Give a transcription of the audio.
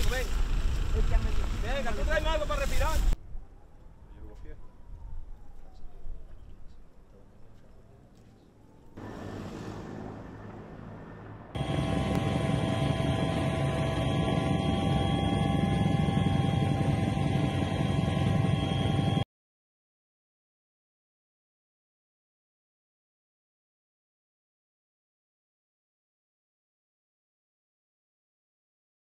algo, ven. Venga, tú tráeme algo para respirar.